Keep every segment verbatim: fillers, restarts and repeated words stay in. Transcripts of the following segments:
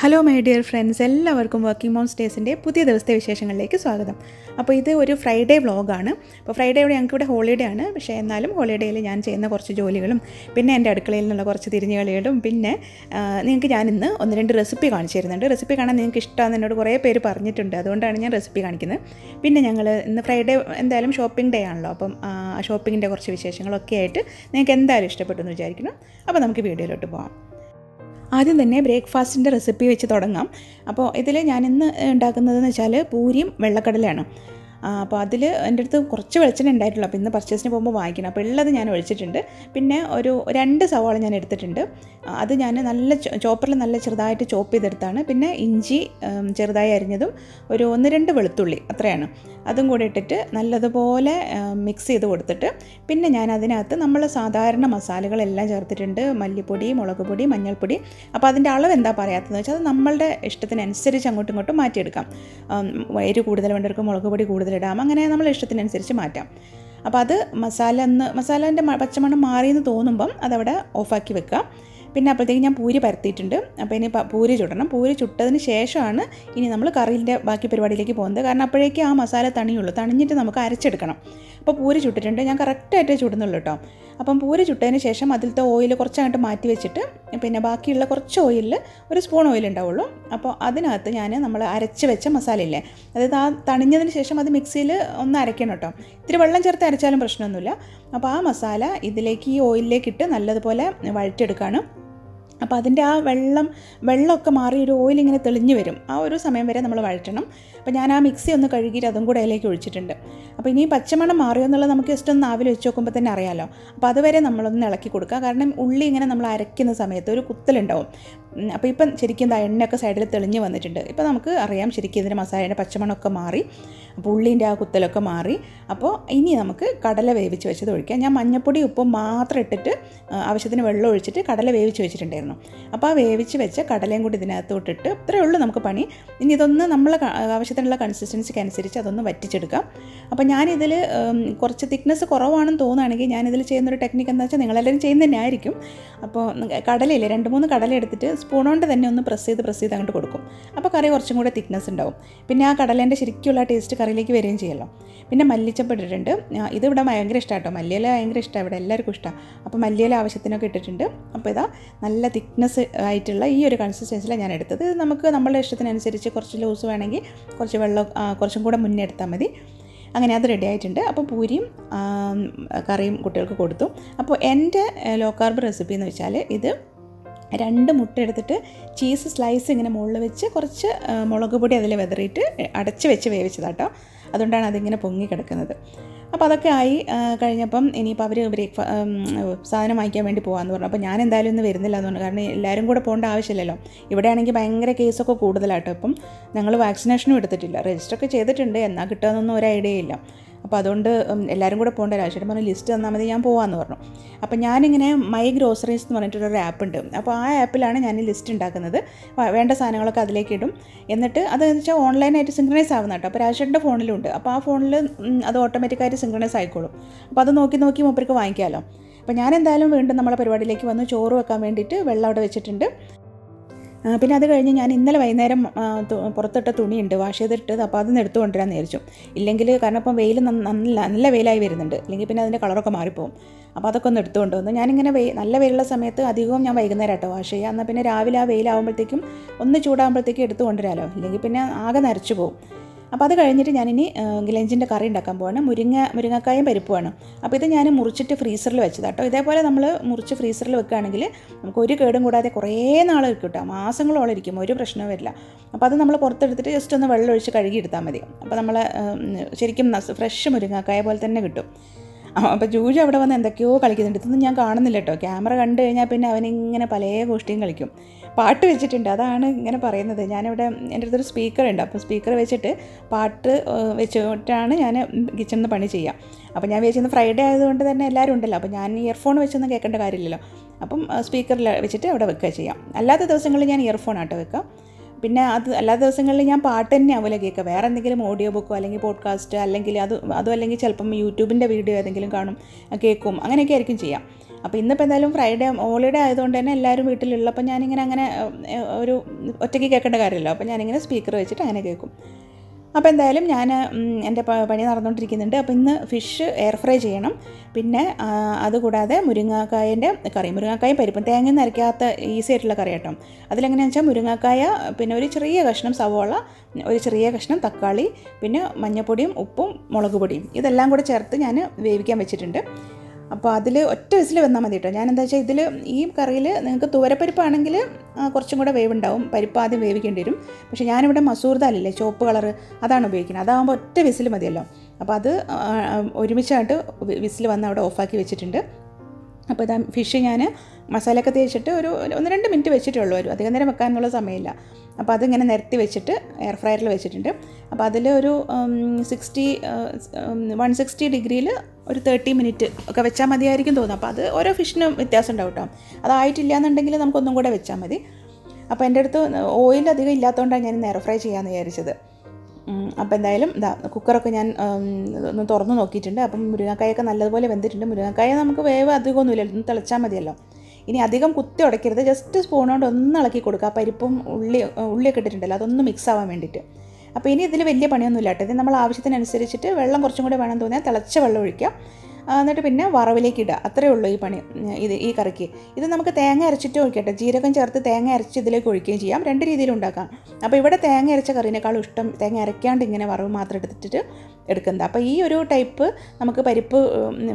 Hello my dear friends, എല്ലാവർക്കും working moms ഡേയ്സിൻ്റെ പുതിയ ദിവസത്തെ വിശേഷങ്ങളിലേക്ക് സ്വാഗതം. അപ്പോൾ ഇത് ഒരു ഫ്രൈഡേ വ്ളോഗാണ്. അപ്പോൾ ഫ്രൈഡേ ഇവിടെ ഞങ്ങൾക്കിവിടെ ഹോളിഡേ ആണ്. പക്ഷേ എന്നാലും ഹോളിഡേയിൽ ഞാൻ ചെയ്യുന്ന കുറച്ച് ജോലികളും പിന്നെ എൻ്റെ അടുക്കളയിൽ നിന്നുള്ള കുറച്ച് തിരിഞ്ഞു കളികളും പിന്നെ നിങ്ങൾക്ക് ഞാനിന്ന് ഒന്ന് രണ്ട് റെസിപ്പി കാണിച്ചു തരുന്നുണ്ട്. റെസിപ്പി കാണാൻ നിങ്ങൾക്ക് ഇഷ്ടമാണെന്ന് എന്നോട് കുറേ പേര് പറഞ്ഞിട്ടുണ്ട്, അതുകൊണ്ടാണ് ഞാൻ റെസിപ്പി കാണിക്കുന്നത്. പിന്നെ ഞങ്ങൾ ഇന്ന് ഫ്രൈഡേ എന്തായാലും ഷോപ്പിംഗ് ഡേ ആണല്ലോ, അപ്പം ഷോപ്പിങ്ങിൻ്റെ കുറച്ച് വിശേഷങ്ങളൊക്കെ ആയിട്ട് നിങ്ങൾക്ക് എന്തായാലും ഇഷ്ടപ്പെട്ടെന്ന് വിചാരിക്കുന്നു. അപ്പോൾ നമുക്ക് വീഡിയോയിലോട്ട് പോകാം. ആദ്യം തന്നെ ബ്രേക്ക്ഫാസ്റ്റിൻ്റെ റെസിപ്പി വെച്ച് തുടങ്ങാം. അപ്പോൾ ഇതിൽ ഞാൻ ഇന്ന് ഉണ്ടാക്കുന്നതെന്ന് വെച്ചാൽ പൂരിയും വെള്ളക്കടലയാണ്. അപ്പോൾ അതിൽ എൻ്റെ അടുത്ത് കുറച്ച് വെളിച്ചെണ്ണ ഉണ്ടായിട്ടുള്ളൂ, അപ്പോൾ ഇന്ന് പർച്ചേസിന് പോകുമ്പോൾ വാങ്ങിക്കണം. അപ്പോൾ ഉള്ളത് ഞാൻ ഒഴിച്ചിട്ടുണ്ട്. പിന്നെ ഒരു രണ്ട് സവാള ഞാൻ എടുത്തിട്ടുണ്ട്. അത് ഞാൻ നല്ല ചോപ്പറിൽ നല്ല ചെറുതായിട്ട് ചോപ്പ് ചെയ്തെടുത്താണ്. പിന്നെ ഇഞ്ചി ചെറുതായി അരിഞ്ഞതും ഒരു ഒന്ന് രണ്ട് വെളുത്തുള്ളി അത്രയാണ്, അതും കൂടി ഇട്ടിട്ട് നല്ലതുപോലെ മിക്സ് ചെയ്ത് കൊടുത്തിട്ട് പിന്നെ ഞാൻ അതിനകത്ത് നമ്മൾ സാധാരണ മസാലകളെല്ലാം ചേർത്തിട്ടുണ്ട്. മല്ലിപ്പൊടി, മുളക് പൊടി, മഞ്ഞൾപ്പൊടി. അപ്പോൾ അതിൻ്റെ അളവ് എന്താ പറയാത്തതെന്ന് വെച്ചാൽ അത് നമ്മളുടെ ഇഷ്ടത്തിനനുസരിച്ച് അങ്ങോട്ടും ഇങ്ങോട്ടും മാറ്റിയെടുക്കാം. വയറ് കൂടുതൽ വേണ്ടവർക്ക് മുളക് പൊടി കൂടുതലിടാം, അങ്ങനെ നമ്മളെ ഇഷ്ടത്തിനനുസരിച്ച് മാറ്റാം. അപ്പോൾ അത് മസാല ഒന്ന് മസാലേൻ്റെ പച്ചമണം മാറിയെന്ന് തോന്നുമ്പം അതവിടെ ഓഫാക്കി വെക്കുക. പിന്നെ അപ്പോഴത്തേക്ക് ഞാൻ പൂരി പരത്തിയിട്ടുണ്ട്. അപ്പോൾ ഇനി പൂരി ചുടണം. പൂരി ചുട്ടതിന് ശേഷമാണ് ഇനി നമ്മൾ കറിയിൻ്റെ ബാക്കി പരിപാടിയിലേക്ക് പോകുന്നത്. കാരണം അപ്പോഴേക്ക് ആ മസാല തണിയുള്ളൂ, തണിഞ്ഞിട്ട് നമുക്ക് അരച്ചെടുക്കണം. അപ്പോൾ പൂരി ചുട്ടിട്ടുണ്ട്, ഞാൻ കറക്റ്റായിട്ട് ചുടുന്നുള്ളൂ കേട്ടോ. അപ്പം പൂരി ചുട്ടതിന് ശേഷം അതിലത്തെ ഓയിൽ കുറച്ചങ്ങോട്ട് മാറ്റി വെച്ചിട്ട് പിന്നെ ബാക്കിയുള്ള കുറച്ച് ഓയിലിൽ ഒരു സ്പൂൺ ഓയിൽ ഉണ്ടാവുള്ളൂ. അപ്പോൾ അതിനകത്ത് ഞാൻ നമ്മൾ അരച്ച് വെച്ച മസാലയില്ലേ, അതായത് ആ തണിഞ്ഞതിന് ശേഷം അത് മിക്സിയിൽ ഒന്ന് അരയ്ക്കണം കേട്ടോ. ഇത്തിരി വെള്ളം ചേർത്ത് അരച്ചാലും പ്രശ്നമൊന്നുമില്ല. അപ്പോൾ ആ മസാല ഇതിലേക്ക് ഈ ഓയിലിലേക്ക് ഇട്ട് നല്ലതുപോലെ വഴറ്റിയെടുക്കുകയാണ്. അപ്പോൾ അതിൻ്റെ ആ വെള്ളം വെള്ളമൊക്കെ മാറി ഒരു ഓയിലിങ്ങനെ തെളിഞ്ഞ് വരും. ആ ഒരു സമയം വരെ നമ്മൾ വഴറ്റണം. അപ്പോൾ ഞാൻ ആ മിക്സി ഒന്ന് കഴുകിയിട്ട് അതും കൂടെ അതിലേക്ക് ഒഴിച്ചിട്ടുണ്ട്. അപ്പോൾ ഇനി പച്ചമണം മാറിയോ എന്നുള്ളത് നമുക്ക് ജസ്റ്റ് ഒന്ന് നാവിൽ വെച്ച് നോക്കുമ്പോൾ തന്നെ അറിയാമല്ലോ. അപ്പോൾ അതുവരെ നമ്മളൊന്ന് ഇളക്കി കൊടുക്കുക. കാരണം ഉള്ളി ഇങ്ങനെ നമ്മൾ അരയ്ക്കുന്ന സമയത്ത് ഒരു കുത്തലുണ്ടാവും. അപ്പോൾ ഇപ്പം ശരിക്കും എന്താ എണ്ണയൊക്കെ സൈഡിൽ തെളിഞ്ഞ് വന്നിട്ടുണ്ട്. ഇപ്പോൾ നമുക്ക് അറിയാം ശരിക്കും ഇതിൻ്റെ മസാലയുടെ പച്ചമണമൊക്കെ മാറി, അപ്പോൾ ഉള്ളീൻ്റെ ആ കുത്തലൊക്കെ മാറി. അപ്പോൾ ഇനി നമുക്ക് കടല വേവിച്ച് വെച്ചത് ഒഴിക്കാം. ഞാൻ മഞ്ഞപ്പൊടി ഉപ്പും മാത്രം ഇട്ടിട്ട് ആവശ്യത്തിന് വെള്ളം ഒഴിച്ചിട്ട് കടല വേവിച്ച് വെച്ചിട്ടുണ്ടായിരുന്നു. അപ്പോൾ ആ വേവിച്ച് വെച്ച കടലയും കൂടി ഇതിനകത്തോട്ട് ഇട്ട് ഇത്രയേ ഉള്ളൂ നമുക്ക് പണി. ഇനി ഇതൊന്ന് നമ്മൾ ആവശ്യത്തിനുള്ള കൺസിസ്റ്റൻസിക്ക് അനുസരിച്ച് അതൊന്ന് വറ്റിച്ചെടുക്കാം. അപ്പോൾ ഞാനിതിൽ കുറച്ച് തിക്നെസ് കുറവാണെന്ന് തോന്നുകയാണെങ്കിൽ ഞാനിതിൽ ചെയ്യുന്നൊരു ടെക്നിക്ക് എന്താ വെച്ചാൽ നിങ്ങളെല്ലാവരും ചെയ്യുന്നതന്നെ ആയിരിക്കും. അപ്പോൾ കടലയില്ലേ, രണ്ട് മൂന്ന് കടല എടുത്തിട്ട് സ്പൂണുകൊണ്ട് തന്നെ ഒന്ന് പ്രസ് ചെയ്ത് പ്രസ് ചെയ്ത് അങ്ങോട്ട് കൊടുക്കും. അപ്പോൾ കറി കുറച്ചും കൂടെ തിക്നെസ് ഉണ്ടാവും. പിന്നെ ആ കടലേൻ്റെ ശരിക്കുള്ള ടേസ്റ്റ് കറിയിലേക്ക് വരികയും ചെയ്യല്ലോ. പിന്നെ മല്ലിച്ചപ്പ് ഇട്ടിട്ടുണ്ട്. ഇതിവിടെ ഭയങ്കര ഇഷ്ടമാണ് കേട്ടോ, മല്ലിയില ഭയങ്കര ഇഷ്ടമാണ്, ഇവിടെ എല്ലാവർക്കും ഇഷ്ടമാണ്. അപ്പോൾ മല്ലിയില ആവശ്യത്തിനൊക്കെ ഇട്ടിട്ടുണ്ട്. അപ്പോൾ ഇതാ നല്ല തിക്നെസ് ആയിട്ടുള്ള ഈ ഒരു കൺസിസ്റ്റൻസിലാണ് ഞാൻ എടുത്തത്. ഇത് നമുക്ക് നമ്മളുടെ ഇഷ്ടത്തിനനുസരിച്ച് കുറച്ച് ലൂസ് വേണമെങ്കിൽ കുറച്ച് വെള്ളം കുറച്ചും കൂടെ മുന്നേ എടുത്താൽ മതി. അങ്ങനെ അത് റെഡി ആയിട്ടുണ്ട്. അപ്പോൾ പൂരിയും കറിയും കുട്ടികൾക്ക് കൊടുത്തു. അപ്പോൾ എൻ്റെ ലോ കാർബ് റെസിപ്പി എന്ന് വെച്ചാൽ ഇത് രണ്ട് മുട്ട എടുത്തിട്ട് ചീസ് സ്ലൈസ് ഇങ്ങനെ മുകളിൽ വെച്ച് കുറച്ച് മുളക് പൊടി അതിൽ വിതറിയിട്ട് അടച്ച് വെച്ച് വേവിച്ചതാട്ടോ. അതുകൊണ്ടാണ് അതിങ്ങനെ പൊങ്ങി കിടക്കുന്നത്. അപ്പോൾ അതൊക്കെ ആയി കഴിഞ്ഞപ്പം ഇനിയിപ്പോൾ അവർ ബ്രേക്ക്ഫാ സാധനം വാങ്ങിക്കാൻ വേണ്ടി പോകാമെന്ന് പറഞ്ഞു. അപ്പോൾ ഞാൻ എന്തായാലും ഒന്നും വരുന്നില്ല എന്ന് പറഞ്ഞു. കാരണം എല്ലാവരും കൂടെ പോകേണ്ട ആവശ്യമില്ലല്ലോ. ഇവിടെ ആണെങ്കിൽ ഭയങ്കര കേസൊക്കെ കൂടുതലായിട്ടോ. ഇപ്പം ഞങ്ങൾ വാക്സിനേഷനും എടുത്തിട്ടില്ല, രജിസ്റ്ററൊക്കെ ചെയ്തിട്ടുണ്ട്, എന്നാൽ കിട്ടുകയെന്നൊന്നും ഒരു ഐഡിയ ഇല്ല. അപ്പോൾ അതുകൊണ്ട് എല്ലാവരും കൂടെ പോകേണ്ട ആവശ്യമായിട്ട് പറഞ്ഞു ലിസ്റ്റ് തന്നാൽ മതി, ഞാൻ പോകാമെന്ന് പറഞ്ഞു. അപ്പോൾ ഞാനിങ്ങനെ മൈ ഗ്രോസറീസ് എന്ന് പറഞ്ഞിട്ടൊരു ആപ്പ് ഉണ്ട്. അപ്പോൾ ആ ആപ്പിലാണ് ഞാൻ ലിസ്റ്റ് ഉണ്ടാക്കുന്നത്. വേണ്ട സാധനങ്ങളൊക്കെ അതിലേക്ക് ഇടും. എന്നിട്ട് അതെന്ന് വെച്ചാൽ ഓൺലൈനായിട്ട് സിങ്ക്രണൈസ് ആവുന്ന കേട്ടോ. അപ്പോൾ രാജേഷിൻ്റെ ഫോണിലുണ്ട്. അപ്പോൾ ആ ഫോണിൽ അത് ഓട്ടോമാറ്റിക്കായിട്ട് സിങ്ക്രണൈസ് ആയിക്കോളും. അപ്പോൾ അത് നോക്കി നോക്കി മൂപ്പർക്ക് വാങ്ങിക്കാമല്ലോ. അപ്പോൾ ഞാൻ എന്തായാലും വീണ്ടും നമ്മളെ പരിപാടിയിലേക്ക് വന്ന് ചോറ് വെക്കാൻ വേണ്ടിയിട്ട് വെള്ളം അവിടെ വെച്ചിട്ടുണ്ട്. പിന്നെ അത് കഴിഞ്ഞ് ഞാൻ ഇന്നലെ വൈകുന്നേരം പുറത്തിട്ട തുണിയുണ്ട് വാഷ് ചെയ്തിട്ടത്, അപ്പോൾ അതൊന്ന് എടുത്തു കൊണ്ടുവരാൻ നേരിച്ചു. ഇല്ലെങ്കിൽ കാരണം ഇപ്പം വെയിൽ നല്ല നല്ല വെയിലായി വരുന്നുണ്ട്, ഇല്ലെങ്കിൽ പിന്നെ അതിൻ്റെ കളറൊക്കെ മാറിപ്പോകും. അപ്പോൾ അതൊക്കെ ഒന്ന് എടുത്തു കൊണ്ടുവന്നു. ഞാനിങ്ങനെ വെയിൽ നല്ല വെയിലുള്ള സമയത്ത് അധികവും ഞാൻ വൈകുന്നേരമായിട്ടോ വാഷ് ചെയ്യുക. എന്നാൽ പിന്നെ രാവിലെ ആ വെയിലാകുമ്പോഴത്തേക്കും ഒന്ന് ചൂടാകുമ്പോഴത്തേക്കും എടുത്തു കൊണ്ടുവരാമല്ലോ, ഇല്ലെങ്കിൽ പിന്നെ ആകെ നരച്ചു പോകും. അപ്പോൾ അത് കഴിഞ്ഞിട്ട് ഞാനിനി ലഞ്ചിൻ്റെ കറി ഉണ്ടാക്കാൻ പോവാണ്. മുരിങ്ങ മുരിങ്ങക്കായും പരിപ്പുമാണ്. അപ്പോൾ ഇത് ഞാൻ മുറിച്ചിട്ട് ഫ്രീസറിൽ വെച്ചതാണ് കേട്ടോ. ഇതേപോലെ നമ്മൾ മുറിച്ച് ഫ്രീസറിൽ വെക്കുകയാണെങ്കിൽ നമുക്ക് ഒരു കേടും കൂടാതെ കുറേ നാൾ ഇരിക്കും കേട്ടോ, മാസങ്ങളോളം ഇരിക്കും, ഒരു പ്രശ്നവും വരില്ല. അപ്പോൾ അത് നമ്മൾ പുറത്തെടുത്തിട്ട് ജസ്റ്റ് ഒന്ന് വെള്ളം ഒഴിച്ച് കഴുകിയെടുത്താൽ മതി. അപ്പോൾ നമ്മൾ ശരിക്കും ഫ്രഷ് മുരിങ്ങക്കായ പോലെ തന്നെ കിട്ടും. അപ്പോൾ ജൂജു അവിടെ വന്ന് എന്തൊക്കെയോ കളിക്കുന്നുണ്ട്. ഇതൊന്നും ഞാൻ കാണുന്നില്ല കേട്ടോ. ക്യാമറ കണ്ടു കഴിഞ്ഞാൽ പിന്നെ അവനിങ്ങനെ പല ഗോഷ്ഠിയും കളിക്കും. പാട്ട് വെച്ചിട്ടുണ്ട്, അതാണ് ഇങ്ങനെ പറയുന്നത്. ഞാനിവിടെ എൻ്റെ അടുത്തൊരു സ്പീക്കറുണ്ട്. അപ്പോൾ സ്പീക്കർ വെച്ചിട്ട് പാട്ട് വെച്ചിട്ടാണ് ഞാൻ കിച്ചണിൽ നിന്ന് പണി ചെയ്യുക. അപ്പോൾ ഞാൻ വിചാരിച്ചത് ഫ്രൈഡേ ആയതുകൊണ്ട് തന്നെ എല്ലാവരും ഉണ്ടല്ലോ, അപ്പോൾ ഞാൻ ഇയർഫോൺ വെച്ചൊന്നും കേൾക്കേണ്ട കാര്യമില്ലല്ലോ. അപ്പം സ്പീക്കറിൽ വെച്ചിട്ട് അവിടെ വെക്കുക ചെയ്യാം. അല്ലാത്ത ദിവസങ്ങളിൽ ഞാൻ ഇയർഫോൺ ആട്ടോ വെക്കുക. പിന്നെ അത് എല്ലാ ദിവസങ്ങളിലും ഞാൻ പാട്ട് തന്നെ ആവില്ല കേൾക്കുക. വേറെ എന്തെങ്കിലും ഓഡിയോ ബുക്കോ അല്ലെങ്കിൽ പോഡ്കാസ്റ്റ് അല്ലെങ്കിൽ അത് അതും അല്ലെങ്കിൽ ചിലപ്പം യൂട്യൂബിൻ്റെ വീഡിയോ ഏതെങ്കിലും കാണും, കേൾക്കും, അങ്ങനെയൊക്കെ ആയിരിക്കും ചെയ്യാം. അപ്പോൾ ഇന്നിപ്പോൾ എന്തായാലും ഫ്രൈഡേ ഹോളിഡേ ആയതുകൊണ്ട് തന്നെ എല്ലാവരും വീട്ടിലുള്ളപ്പോൾ ഞാനിങ്ങനെ അങ്ങനെ ഒരു ഒറ്റയ്ക്ക് കേൾക്കേണ്ട കാര്യമല്ലോ, അപ്പോൾ ഞാനിങ്ങനെ സ്പീക്കർ വെച്ചിട്ട് അങ്ങനെ കേൾക്കും. അപ്പോൾ എന്തായാലും ഞാൻ എൻ്റെ പണി നടന്നുകൊണ്ടിരിക്കുന്നുണ്ട്. അപ്പോൾ ഇന്ന് ഫിഷ് എയർ ഫ്രൈ ചെയ്യണം. പിന്നെ അതുകൂടാതെ മുരിങ്ങാക്കായൻ്റെ കറി, മുരിങ്ങാക്കായും പരിപ്പും തേങ്ങയും നരയ്ക്കാത്ത ഈസി ആയിട്ടുള്ള കറി കേട്ടോ. അതിലെങ്ങനെയാണെന്ന് വെച്ചാൽ മുരിങ്ങാക്കായ, പിന്നെ ഒരു ചെറിയ കഷ്ണം സവോള, ഒരു ചെറിയ കഷ്ണം തക്കാളി, പിന്നെ മഞ്ഞൾപ്പൊടിയും ഉപ്പും മുളക് പൊടിയും ഇതെല്ലാം കൂടെ ചേർത്ത് ഞാൻ വേവിക്കാൻ വെച്ചിട്ടുണ്ട്. അപ്പോൾ അതിൽ ഒറ്റ വിസിൽ വന്നാൽ മതി കേട്ടോ. ഞാനെന്താ വെച്ചാൽ ഇതിൽ ഈ കറിയിൽ നിങ്ങൾക്ക് തുവരപ്പരിപ്പാണെങ്കിൽ കുറച്ചും കൂടെ വേവുണ്ടാവും, പരിപ്പ് ആദ്യം വേവിക്കേണ്ടി വരും. പക്ഷേ ഞാനിവിടെ മസൂർ ദാലില്ലേ ചുവപ്പ് കളറ്, അതാണ് ഉപയോഗിക്കുന്നത്. അതാകുമ്പോൾ ഒറ്റ വിസിൽ മതിയല്ലോ. അപ്പോൾ അത് ഒരുമിച്ചായിട്ട് വിസിൽ വന്ന് അവിടെ ഓഫാക്കി വെച്ചിട്ടുണ്ട്. അപ്പോൾ ഇതാ ഫിഷ് ഞാൻ മസാലയൊക്കെ തേച്ചിട്ട് ഒരു ഒന്ന് രണ്ട് മിനിറ്റ് വെച്ചിട്ടേ ഉള്ളൂ, ഒരു അധികം നേരം വെക്കാനുള്ള സമയമില്ല. അപ്പോൾ അതിങ്ങനെ നിരത്തി വെച്ചിട്ട് എയർ ഫ്രയറിൽ വെച്ചിട്ടുണ്ട്. അപ്പോൾ അതിൽ ഒരു സിക്സ്റ്റി വൺ സിക്സ്റ്റി ഡിഗ്രിയിൽ ഒരു തേർട്ടി മിനിറ്റ് ഒക്കെ വെച്ചാൽ മതിയായിരിക്കും തോന്നുന്നു. അപ്പോൾ അത് ഓരോ ഫിഷിനും വ്യത്യാസം ഉണ്ടാവും കേട്ടോ. അതായിട്ടില്ല എന്നുണ്ടെങ്കിൽ നമുക്കൊന്നും കൂടെ വെച്ചാൽ മതി. അപ്പോൾ എൻ്റെ അടുത്ത് ഓയിൽ അധികം ഇല്ലാത്തതുകൊണ്ടാണ് ഞാൻ എയർ ഫ്രൈ ചെയ്യാമെന്ന് വിചാരിച്ചത്. അപ്പോൾ എന്തായാലും ഇതാ കുക്കറൊക്കെ ഞാൻ ഒന്ന് തുറന്ന് നോക്കിയിട്ടുണ്ട്. അപ്പം മുരിങ്ങക്കായൊക്കെ നല്ലതുപോലെ വെന്തിട്ടുണ്ട്. മുരിങ്ങക്കായ നമുക്ക് വേവ് അധികമൊന്നുമില്ലല്ലോ, ഒന്ന് തിളച്ചാൽ മതിയല്ലോ. ഇനി അധികം കുത്തി ഉടയ്ക്കരുത്, ജസ്റ്റ് സ്പൂൺ കൊണ്ട് ഒന്ന് ഇളക്കി കൊടുക്കുക. പരിപ്പും ഉള്ളി ഉള്ളിയൊക്കെ ഇട്ടിട്ടുണ്ടല്ലോ, അതൊന്ന് മിക്സ് ആവാൻ വേണ്ടിയിട്ട്. അപ്പോൾ ഇനി ഇതിൽ വലിയ പണിയൊന്നുമില്ല കേട്ടോ. ഇത് നമ്മൾ ആവശ്യത്തിനനുസരിച്ചിട്ട് വെള്ളം കുറച്ചും കൂടി വേണമെന്ന് തോന്നിയാൽ തിളച്ച വെള്ളം ഒഴിക്കുക. എന്നിട്ട് പിന്നെ വറവിലേക്ക് ഇടുക. അത്രയേ ഉള്ളൂ ഈ പണി. ഇത് ഈ കറിക്ക് ഇത് നമുക്ക് തേങ്ങ അരച്ചിട്ട് ഒഴിക്കട്ടെ. ജീരകം ചേർത്ത് തേങ്ങ അരച്ച് ഇതിലേക്ക് ഒഴിക്കുകയും ചെയ്യാം. രണ്ട് രീതിയിൽ ഉണ്ടാക്കാം. അപ്പോൾ ഇവിടെ തേങ്ങ അരച്ച കറിനേക്കാളും ഇഷ്ടം തേങ്ങ അരയ്ക്കാണ്ട് ഇങ്ങനെ വറവ് മാത്രം എടുത്തിട്ട് എടുക്കുന്നത്. അപ്പോൾ ഈ ഒരു ടൈപ്പ് നമുക്ക് പരിപ്പ്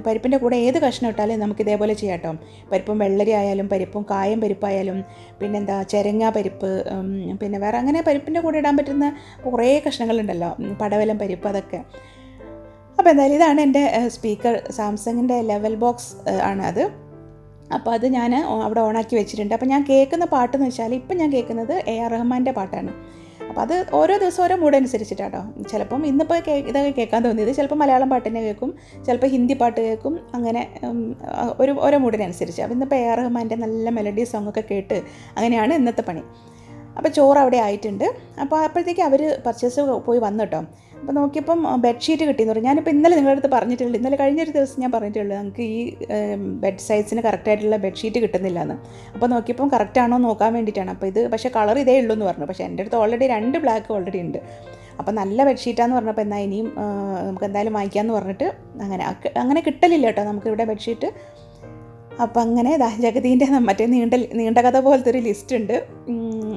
പരിപ്പിൻ്റെ കൂടെ ഏത് കഷ്ണം ഇട്ടാലും നമുക്ക് ഇതേപോലെ ചെയ്യാം കേട്ടോ. പരിപ്പും വെള്ളരി ആയാലും പരിപ്പും കായം പരിപ്പായാലും പിന്നെന്താ ചെരങ്ങ പരിപ്പ്, പിന്നെ വേറെ അങ്ങനെ പരിപ്പിൻ്റെ കൂടെ ഇടാൻ പറ്റുന്ന കുറേ കഷ്ണങ്ങളുണ്ടല്ലോ, പടവലം പരിപ്പ്, അതൊക്കെ. അപ്പോൾ എന്തായാലും ഇതാണ് എൻ്റെ സ്പീക്കർ. സാംസങ്ങിൻ്റെ ലെവൽ ബോക്സ് ആണ് അത്. അപ്പോൾ അത് ഞാൻ അവിടെ ഓണാക്കി വെച്ചിട്ടുണ്ട്. അപ്പോൾ ഞാൻ കേൾക്കുന്ന പാട്ടെന്ന് വെച്ചാൽ ഇപ്പം ഞാൻ കേൾക്കുന്നത് എ ആർ റഹ്മാൻ്റെ പാട്ടാണ്. അപ്പോൾ അത് ഓരോ ദിവസം ഓരോ മൂഡ് അനുസരിച്ചിട്ടാണ് കേട്ടോ. ചിലപ്പം ഇന്നിപ്പോൾ കേ ഇതൊക്കെ കേൾക്കാൻ തോന്നിയത് ചിലപ്പോൾ മലയാളം പാട്ടിനെ കേൾക്കും, ചിലപ്പോൾ ഹിന്ദി പാട്ട് കേൾക്കും, അങ്ങനെ ഒരു ഓരോ മൂഡിനനുസരിച്ച്. അപ്പോൾ ഇന്നിപ്പോൾ എ ആർ റഹ്മാൻ്റെ നല്ല മെലഡി സോങ്ങൊക്കെ കേട്ട് അങ്ങനെയാണ് ഇന്നത്തെ പണി. അപ്പോൾ ചോറ് അവിടെ ആയിട്ടുണ്ട്. അപ്പോൾ അപ്പോഴത്തേക്ക് അവർ പർച്ചേസ് പോയി വന്നു കേട്ടോ. അപ്പോൾ നോക്കിയപ്പം ബെഡ്ഷീറ്റ് കിട്ടിയെന്ന് പറഞ്ഞു. ഞാനിപ്പോൾ ഇന്നലെ നിങ്ങളുടെ അടുത്ത് പറഞ്ഞിട്ടുള്ളൂ, ഇന്നലെ കഴിഞ്ഞൊരു ദിവസം ഞാൻ പറഞ്ഞിട്ടുള്ളൂ നമുക്ക് ഈ ബെഡ് സൈസിന് കറക്റ്റായിട്ടുള്ള ബെഡ്ഷീറ്റ് കിട്ടുന്നില്ല എന്ന്. അപ്പോൾ നോക്കിയപ്പം കറക്റ്റാണോ നോക്കാൻ വേണ്ടിയിട്ടാണ്. അപ്പോൾ ഇത് പക്ഷേ കളർ ഇതേ ഉള്ളൂ എന്ന് പറഞ്ഞു. പക്ഷേ എൻ്റെ അടുത്ത് ഓൾറെഡി രണ്ട് ബ്ലാക്ക് ഓൾറെഡി ഉണ്ട്. അപ്പോൾ നല്ല ബെഡ്ഷീറ്റാന്ന് പറഞ്ഞപ്പോൾ എന്നാൽ ഇനിയും നമുക്ക് എന്തായാലും വാങ്ങിക്കാമെന്ന് പറഞ്ഞിട്ട് അങ്ങനെ അങ്ങനെ കിട്ടലില്ല കേട്ടോ നമുക്കിവിടെ ബെഡ്ഷീറ്റ്. അപ്പം അങ്ങനെ ജഗതീൻ്റെ മറ്റേ നീണ്ട നീണ്ട കഥ പോലത്തെ ഒരു ലിസ്റ്റ് ഉണ്ട്.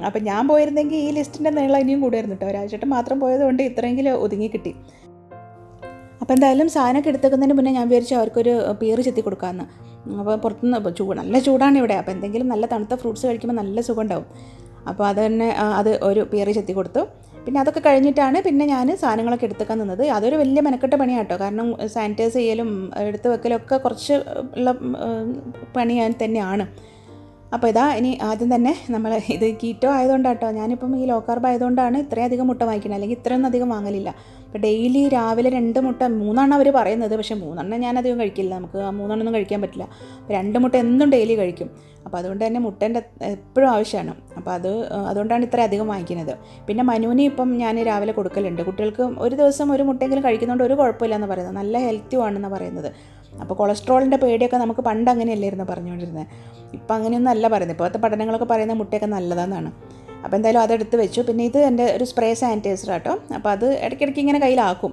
അപ്പം ഞാൻ പോയിരുന്നെങ്കിൽ ഈ ലിസ്റ്റിൻ്റെ നീളം ഇനിയും കൂടിയായിരുന്നു കേട്ടോ. ഒരാഴ്ചയായിട്ട് മാത്രം പോയതുകൊണ്ട് ഇത്രയെങ്കിലും ഒതുങ്ങി കിട്ടി. അപ്പോൾ എന്തായാലും സാധനമൊക്കെ എടുത്തേക്കുന്നതിന് മുന്നേ ഞാൻ വിചാരിച്ചു അവർക്കൊരു പേര് ചെത്തി കൊടുക്കാമെന്ന്. അപ്പോൾ പുറത്തുനിന്ന് ചൂട് നല്ല ചൂടാണ് ഇവിടെ. അപ്പോൾ എന്തെങ്കിലും നല്ല തണുത്ത ഫ്രൂട്ട്സ് കഴിക്കുമ്പോൾ നല്ല സുഖമുണ്ടാവും. അപ്പോൾ അത് തന്നെ അത് ഒരു പേര് ചെത്തി കൊടുത്തു. പിന്നെ അതൊക്കെ കഴിഞ്ഞിട്ടാണ് പിന്നെ ഞാൻ സാധനങ്ങളൊക്കെ എടുത്തേക്കാൻ നിന്നത്. അതൊരു വലിയ മെനക്കെട്ട പണിയാണ് കേട്ടോ. കാരണം സാനിറ്റൈസ് ചെയ്യലും എടുത്ത് വെക്കലും ഒക്കെ കുറച്ച് ഉള്ള പണി തന്നെയാണ്. അപ്പോൾ ഇതാ ഇനി ആദ്യം തന്നെ നമ്മൾ ഇത് കീറ്റോ ആയതുകൊണ്ടാണ് കേട്ടോ, ഞാനിപ്പം ഈ ലോ കാർബ് ആയതുകൊണ്ടാണ് ഇത്രയധികം മുട്ട വാങ്ങിക്കുന്നത്, അല്ലെങ്കിൽ ഇത്രയൊന്നും അധികം വാങ്ങലില്ല. അപ്പോൾ ഡെയിലി രാവിലെ രണ്ട് മുട്ട മൂന്നെണ്ണം അവർ പറയുന്നത്, പക്ഷേ മൂന്നെണ്ണം ഞാനധികം കഴിക്കില്ല. നമുക്ക് ആ മൂന്നെണ്ണമൊന്നും കഴിക്കാൻ പറ്റില്ല. രണ്ട് മുട്ട എന്നും ഡെയിലി കഴിക്കും. അപ്പോൾ അതുകൊണ്ട് തന്നെ മുട്ടേൻ്റെ എപ്പോഴും ആവശ്യമാണ്. അപ്പോൾ അത് അതുകൊണ്ടാണ് ഇത്ര അധികം വാങ്ങിക്കുന്നത്. പിന്നെ മനുവിന് ഇപ്പം ഞാൻ രാവിലെ കൊടുക്കലുണ്ട്. കുട്ടികൾക്ക് ഒരു ദിവസം ഒരു മുട്ടയെങ്കിലും കഴിക്കുന്നതുകൊണ്ട് ഒരു കുഴപ്പമില്ലെന്ന് പറയുന്നത്, നല്ല ഹെൽത്തി ആണെന്ന് പറയുന്നത്. അപ്പോൾ കൊളസ്ട്രോളിൻ്റെ പേടിയൊക്കെ നമുക്ക് പണ്ട് അങ്ങനെയല്ലായിരുന്നു പറഞ്ഞുകൊണ്ടിരുന്നത്, ഇപ്പം അങ്ങനെയൊന്നും അല്ല പറയുന്നത്. ഇപ്പോഴത്തെ പഠനങ്ങളൊക്കെ പറയുന്ന മുട്ടയൊക്കെ നല്ലതാണെന്നാണ്. അപ്പോൾ എന്തായാലും അതെടുത്ത് വെച്ചു. പിന്നെ ഇത് എൻ്റെ ഒരു സ്പ്രേ സാനിറ്റൈസർ ആട്ടോ. അപ്പോൾ അത് ഇടയ്ക്കിടയ്ക്ക് ഇങ്ങനെ കയ്യിലാക്കും.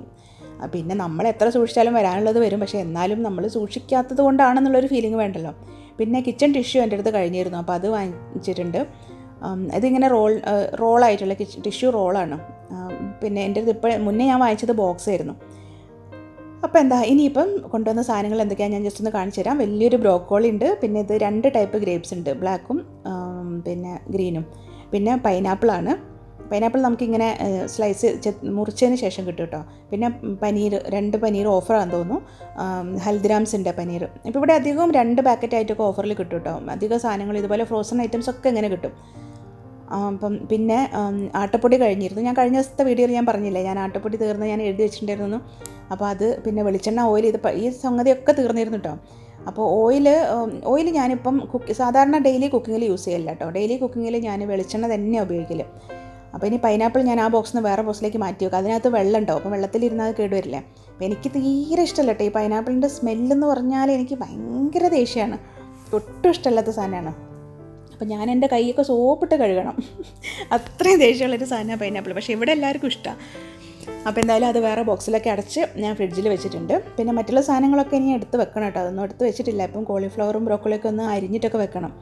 പിന്നെ നമ്മൾ എത്ര സൂക്ഷിച്ചാലും വരാനുള്ളത് വരും. പക്ഷേ എന്നാലും നമ്മൾ സൂക്ഷിക്കാത്തത് കൊണ്ടാണെന്നുള്ളൊരു ഫീലിംഗ് വേണ്ടല്ലോ. പിന്നെ കിച്ചൺ ടിഷ്യൂ എൻ്റെ അടുത്ത് കഴിഞ്ഞിരുന്നു. അപ്പോൾ അത് വാങ്ങിച്ചിട്ടുണ്ട്. ഇതിങ്ങനെ റോൾ റോളായിട്ടുള്ള കിച്ചൺ ടിഷ്യൂ റോളാണ്. പിന്നെ എൻ്റെ അടുത്ത് ഇപ്പോൾ മുന്നേ ഞാൻ വാങ്ങിച്ചത് ബോക്സ് ആയിരുന്നു. അപ്പോൾ എന്താ ഇനിയിപ്പം കൊണ്ടുവന്ന സാധനങ്ങൾ എന്തൊക്കെയാണ് ഞാൻ ജസ്റ്റ് ഒന്ന് കാണിച്ചു തരാം. വലിയൊരു ബ്രോക്കോളി ഉണ്ട്. പിന്നെ ഇത് രണ്ട് ടൈപ്പ് ഗ്രേപ്സ് ഉണ്ട്, ബ്ലാക്കും പിന്നെ ഗ്രീനും. പിന്നെ പൈനാപ്പിളാണ്. പൈനാപ്പിൾ നമുക്കിങ്ങനെ സ്ലൈസ് മുറിച്ചതിന് ശേഷം കിട്ടും കേട്ടോ. പിന്നെ പനീർ, രണ്ട് പനീർ ഓഫറാണെന്ന് തോന്നുന്നു, ഹൽദിറാംസിൻ്റെ പനീർ. ഇപ്പോൾ ഇവിടെ അധികവും രണ്ട് പാക്കറ്റായിട്ടൊക്കെ ഓഫറിൽ കിട്ടും കേട്ടോ. അധികം സാധനങ്ങൾ ഇതുപോലെ ഫ്രോസൺ ഐറ്റംസ് ഒക്കെ ഇങ്ങനെ കിട്ടും. അപ്പം പിന്നെ ആട്ടപ്പൊടി കഴിഞ്ഞിരുന്നു. ഞാൻ കഴിഞ്ഞ ദിവസത്തെ വീഡിയോയിൽ ഞാൻ പറഞ്ഞില്ലേ ഞാൻ ആട്ടപ്പൊടി തീർന്ന് ഞാൻ എഴുതി വെച്ചിട്ടുണ്ടായിരുന്നു. അപ്പോൾ അത് പിന്നെ വെളിച്ചെണ്ണ, ഓയിൽ, ഇത് ഈ സംഗതിയൊക്കെ തീർന്നിരുന്നു കേട്ടോ. അപ്പോൾ ഓയിൽ ഓയിൽ ഞാനിപ്പം കുക്ക് സാധാരണ ഡെയിലി കുക്കിങ്ങിൽ യൂസ് ചെയ്യില്ല കേട്ടോ. ഡെയിലി കുക്കിങ്ങിൽ ഞാൻ വെളിച്ചെണ്ണ തന്നെയാണ് ഉപയോഗിക്കൽ. അപ്പോൾ ഇനി പൈനാപ്പിൾ ഞാൻ ആ ബോക്സിൽ നിന്ന് വേറെ ബോക്സിലേക്ക് മാറ്റി വെക്കും. അതിനകത്ത് വെള്ളം ഉണ്ടാവും, അപ്പോൾ വെള്ളത്തിലിരുന്ന് അത് കേടുവരില്ല. അപ്പോൾ എനിക്ക് തീരെ ഇഷ്ടമല്ല കേട്ടോ ഈ പൈനാപ്പിളിൻ്റെ സ്മെല്ലെന്ന് പറഞ്ഞാൽ. എനിക്ക് ഭയങ്കര ദേഷ്യമാണ്, ഒട്ടും ഇഷ്ടമല്ലാത്ത സാധനമാണ്. അപ്പോൾ ഞാൻ എൻ്റെ കൈയ്യൊക്കെ സോപ്പിട്ട് കഴുകണം, അത്രയും ദേഷ്യമുള്ളൊരു സാധനമാണ് പൈനാപ്പിൾ. പക്ഷേ ഇവിടെ എല്ലാവർക്കും ഇഷ്ടമാണ്. അപ്പോൾ എന്തായാലും അത് വേറെ ബോക്സിലൊക്കെ അടച്ച് ഞാൻ ഫ്രിഡ്ജിൽ വെച്ചിട്ടുണ്ട്. പിന്നെ മറ്റുള്ള സാധനങ്ങളൊക്കെ ഇനി എടുത്ത് വെക്കണം കേട്ടോ, അതൊന്നും എടുത്ത് വെച്ചിട്ടില്ല. ഇപ്പം കോളിഫ്ലവറും ബ്രോക്കോളിയൊക്കെ ഒന്ന് അരിഞ്ഞിട്ടൊക്കെ വെക്കണം.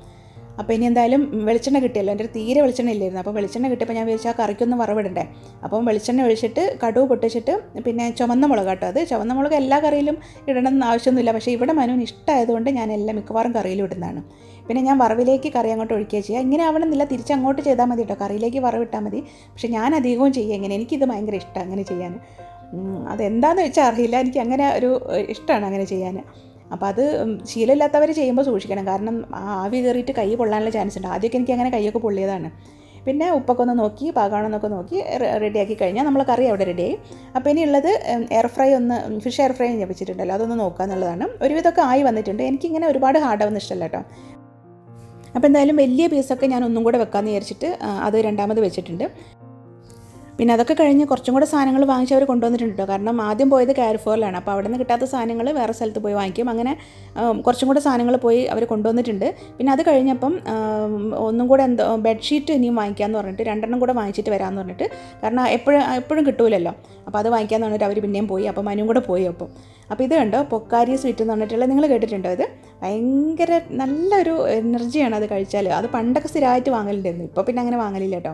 അപ്പോൾ ഇനി എന്തായാലും വെളിച്ചെണ്ണ കിട്ടിയല്ലോ, എൻ്റെ തീരെ വെളിച്ചെണ്ണ ഇല്ലായിരുന്നു. അപ്പോൾ വെളിച്ചെണ്ണ കിട്ടിയപ്പോൾ ഞാൻ വിചാരിച്ചാൽ കറിക്കൊന്ന് വറവിടണ്ടേ. അപ്പം വെളിച്ചെണ്ണ ഒഴിച്ചിട്ട് കടുവ് പൊട്ടിച്ചിട്ട് പിന്നെ ചുവന്ന മുളക് കേട്ടോ, അത് ചുവന്ന മുളക് എല്ലാ കറിയിലും ഇടണമെന്ന് ആവശ്യമൊന്നുമില്ല. പക്ഷേ ഇവിടെ മനുവിന് ഇഷ്ടമായതുകൊണ്ട് ഞാൻ എല്ലാ മിക്കവാറും കറിയിലും ഇടുന്നതാണ്. പിന്നെ ഞാൻ വറവിലേക്ക് കറി അങ്ങോട്ട് ഒഴിക്കുക ചെയ്യുക. ഇങ്ങനെ ആവണമെന്നില്ല, തിരിച്ചങ്ങോട്ട് ചെയ്താൽ മതി കേട്ടോ, കറിയിലേക്ക് വറവിട്ടാൽ മതി. പക്ഷേ ഞാൻ അധികവും ചെയ്യുക ഇങ്ങനെ, എനിക്കിത് ഭയങ്കര ഇഷ്ടമാണ് അങ്ങനെ ചെയ്യാൻ. അതെന്താണെന്ന് വെച്ചാൽ അറിയില്ല, എനിക്ക് അങ്ങനെ ഒരു ഇഷ്ടമാണ് അങ്ങനെ ചെയ്യാൻ. അപ്പോൾ അത് ശീലമില്ലാത്തവർ ചെയ്യുമ്പോൾ സൂക്ഷിക്കണം, കാരണം ആവി കയറിയിട്ട് കൈ പൊള്ളാനുള്ള ചാൻസ് ഉണ്ട്. ആദ്യമൊക്കെ എനിക്ക് അങ്ങനെ കൈയൊക്കെ പൊള്ളിയതാണ്. പിന്നെ ഉപ്പൊക്കെ ഒന്ന് നോക്കി പാകാണെന്നൊക്കെ നോക്കി റെഡിയാക്കി കഴിഞ്ഞാൽ നമ്മൾ കറി അവിടെ റെഡിയായി. അപ്പോൾ ഇനിയുള്ളത് എയർ ഫ്രൈ ഒന്ന്, ഫിഷ് എയർ ഫ്രൈ ഞാൻ വെച്ചിട്ടുണ്ടല്ലോ, അതൊന്ന് നോക്കുക എന്നുള്ളതാണ്. ഒരുവിധമൊക്കെ ആയി വന്നിട്ടുണ്ട്. എനിക്കിങ്ങനെ ഒരുപാട് ഹാർഡാവുന്ന ഇഷ്ടമല്ല കേട്ടോ. അപ്പോൾ എന്തായാലും വലിയ പീസൊക്കെ ഞാൻ ഒന്നും കൂടെ വെക്കാമെന്ന് വിചാരിച്ചിട്ട് അത് രണ്ടാമത് വെച്ചിട്ടുണ്ട്. പിന്നെ അതൊക്കെ കഴിഞ്ഞ് കുറച്ചും കൂടെ സാധനങ്ങൾ വാങ്ങിച്ച് അവർ കൊണ്ടുവന്നിട്ടുണ്ട് കേട്ടോ. കാരണം ആദ്യം പോയത് കാരിഫോറിലാണ്, അപ്പോൾ അവിടെ നിന്ന് കിട്ടാത്ത സാധനങ്ങൾ വേറെ സ്ഥലത്ത് പോയി വാങ്ങിക്കും. അങ്ങനെ കുറച്ചും കൂടെ സാധനങ്ങൾ പോയി അവർ കൊണ്ടുവന്നിട്ടുണ്ട്. പിന്നെ അത് കഴിഞ്ഞപ്പം ഒന്നും കൂടെ എന്തോ ബെഡ്ഷീറ്റ് ഇനിയും വാങ്ങിക്കാമെന്ന് പറഞ്ഞിട്ട് രണ്ടെണ്ണം കൂടെ വാങ്ങിച്ചിട്ട് വരാമെന്ന് പറഞ്ഞിട്ട്, കാരണം എപ്പോഴും എപ്പോഴും കിട്ടൂലല്ലോ. അപ്പോൾ അത് വാങ്ങിക്കാമെന്ന് പറഞ്ഞിട്ട് അവർ പിന്നെയും പോയി. അപ്പോൾ മനുവും കൂടെ പോയി. അപ്പോൾ അപ്പോൾ ഇത് കണ്ടോ, പൊക്കാരി സ്വീറ്റ് എന്ന് പറഞ്ഞിട്ടുള്ള, നിങ്ങൾ കേട്ടിട്ടുണ്ടോ? ഇത് ഭയങ്കര നല്ലൊരു എനർജിയാണ് അത് കഴിച്ചാൽ. അത് പണ്ടൊക്കെ സ്ഥിരമായിട്ട് വാങ്ങലുണ്ടായിരുന്നു, ഇപ്പോൾ പിന്നെ അങ്ങനെ വാങ്ങലില്ല കേട്ടോ.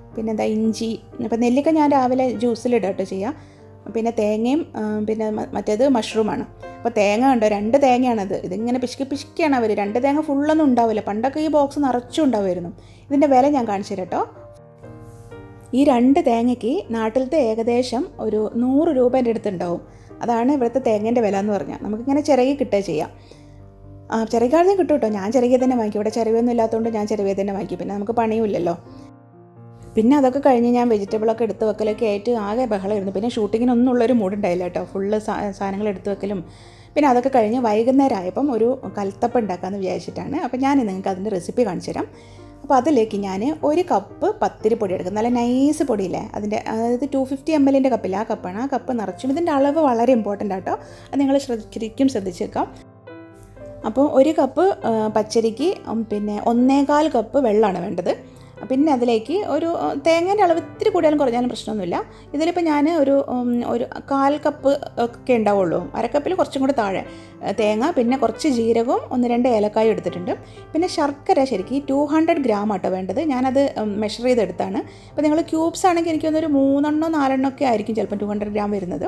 പിന്നെന്താ ഇഞ്ചി. അപ്പോൾ നെല്ലിക്ക ഞാൻ രാവിലെ ജ്യൂസിലിടട്ടോ ചെയ്യുക. പിന്നെ തേങ്ങയും പിന്നെ മറ്റേത് മഷ്റൂമാണ്. അപ്പോൾ തേങ്ങ ഉണ്ടോ, രണ്ട് തേങ്ങയാണത്. ഇതിങ്ങനെ പിശുക്കി പിശുക്കിയാണ് അവർ. രണ്ട് തേങ്ങ ഫുള്ളൊന്നും ഉണ്ടാവില്ല, പണ്ടൊക്കെ ഈ ബോക്സ് നിറച്ചും ഉണ്ടാവുമായിരുന്നു. ഇതിൻ്റെ വില ഞാൻ കാണിച്ചു തരാം കേട്ടോ. ഈ രണ്ട് തേങ്ങയ്ക്ക് നാട്ടിലത്തെ ഏകദേശം ഒരു നൂറ് രൂപേൻ്റെ അടുത്തുണ്ടാവും. അതാണ് ഇവിടുത്തെ തേങ്ങേൻ്റെ വില എന്ന് പറഞ്ഞാൽ. നമുക്കിങ്ങനെ ചിരകി കിട്ടുക ചെയ്യാം. ചിരകാണെന്ന് കിട്ടും കേട്ടോ. ഞാൻ ചിരകിയെ തന്നെ വാങ്ങിക്കും, ഇവിടെ ചിരവയൊന്നും ഇല്ലാത്തതുകൊണ്ട് ഞാൻ ചിരവിയെ തന്നെ വാങ്ങിക്കും. പിന്നെ നമുക്ക് പണിയുമില്ലല്ലോ. പിന്നെ അതൊക്കെ കഴിഞ്ഞ് ഞാൻ വെജിറ്റബിളൊക്കെ എടുത്ത് വെക്കലൊക്കെ ആയിട്ട് ആകെ ബഹളമായിരുന്നു. പിന്നെ ഷൂട്ടിങ്ങിനൊന്നുള്ളൊരു മൂഡുണ്ടായില്ല കേട്ടോ, ഫുള്ള് സാധനങ്ങൾ എടുത്ത് വെക്കലും. പിന്നെ അതൊക്കെ കഴിഞ്ഞ് വൈകുന്നേരം ആയപ്പം ഒരു കൽത്തപ്പം ഉണ്ടാക്കാമെന്ന് വിചാരിച്ചിട്ടാണ്. അപ്പോൾ ഞാൻ നിങ്ങൾക്ക് അതിൻ്റെ റെസിപ്പി കാണിച്ചു തരാം. അപ്പോൾ അതിലേക്ക് ഞാൻ ഒരു കപ്പ് പത്തിരിപ്പൊടി എടുക്കും, നല്ല നൈസ് പൊടിയില്ലേ അതിൻ്റെ, അതായത് ടു ഫിഫ്റ്റി എം എല്ലിൻ്റെ കപ്പില്ല, ആ കപ്പാണ്. ആ കപ്പ് നിറച്ചും. ഇതിൻ്റെ അളവ് വളരെ ഇമ്പോർട്ടൻ്റ് ആട്ടോ, അത് നിങ്ങൾ ശ്രദ്ധിച്ചിരിക്കും ശ്രദ്ധിച്ചേക്കാം. അപ്പോൾ ഒരു കപ്പ് പച്ചരിക്ക് പിന്നെ ഒന്നേകാൽ കപ്പ് വെള്ളമാണ് വേണ്ടത്. പിന്നെ അതിലേക്ക് ഒരു തേങ്ങേൻ്റെ അളവ് ഇത്തിരി കൂടിയാലും കുറഞ്ഞാലും പ്രശ്നമൊന്നുമില്ല. ഇതിലിപ്പോൾ ഞാൻ ഒരു ഒരു കാൽ കപ്പ് ഒക്കെ ഉണ്ടാവുള്ളൂ, അരക്കപ്പിൽ കുറച്ചും കൂടെ താഴെ തേങ്ങ, പിന്നെ കുറച്ച് ജീരകവും ഒന്ന് രണ്ട് ഏലക്കായും എടുത്തിട്ടുണ്ട്. പിന്നെ ശർക്കര ശരിക്കും ടു ഹൺഡ്രഡ് ഗ്രാം ആട്ടോ വേണ്ടത്. ഞാനത് മെഷർ ചെയ്തെടുത്താണ്. അപ്പോൾ നിങ്ങൾ ക്യൂബ്സ് ആണെങ്കിൽ എനിക്ക് തോന്നുന്നൊരു മൂന്നെണ്ണോ നാലെണ്ണോ ഒക്കെ ആയിരിക്കും ചിലപ്പോൾ ടു ഹൺഡ്രഡ് ഗ്രാം വരുന്നത്.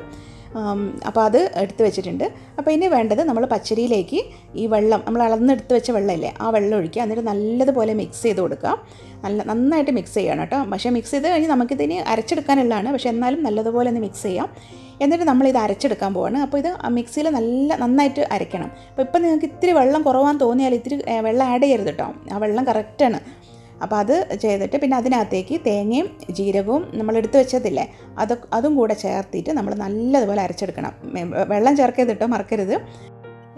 അപ്പോൾ അത് എടുത്ത് വെച്ചിട്ടുണ്ട്. അപ്പോൾ ഇനി വേണ്ടത് നമ്മൾ പച്ചരിയിലേക്ക് ഈ വെള്ളം, നമ്മൾ അളന്നെടുത്ത് വെച്ച വെള്ളമില്ലേ, ആ വെള്ളം ഒഴിക്കുക. എന്നിട്ട് നല്ലതുപോലെ മിക്സ് ചെയ്ത് കൊടുക്കുക. നല്ല നന്നായിട്ട് മിക്സ് ചെയ്യണം കേട്ടോ. പക്ഷേ മിക്സ് ചെയ്ത് കഴിഞ്ഞ് നമുക്കിതിന് അരച്ചെടുക്കാനുള്ളതാണ്, പക്ഷേ എന്നാലും നല്ലതുപോലെ ഒന്ന് മിക്സ് ചെയ്യാം. എന്നിട്ട് നമ്മളിത് അരച്ചെടുക്കാൻ പോവാണ്. അപ്പോൾ ഇത് മിക്സിയിൽ നല്ല നന്നായിട്ട് അരയ്ക്കണം. അപ്പോൾ ഇപ്പം നിങ്ങൾക്ക് ഇത്തിരി വെള്ളം കുറവാൻ തോന്നിയാൽ ഇത്തിരി വെള്ളം ആഡ് ചെയ്യരുത് കേട്ടോ, ആ വെള്ളം കറക്റ്റാണ്. അപ്പോൾ അത് ചെയ്തിട്ട് പിന്നെ അതിനകത്തേക്ക് തേങ്ങയും ജീരകവും നമ്മളെടുത്ത് വെച്ചതില്ലേ അത് അതും കൂടെ ചേർത്തിട്ട് നമ്മൾ നല്ലതുപോലെ അരച്ചെടുക്കണം. വെള്ളം ചേർക്കരുത് കേട്ടോ, മറക്കരുത്.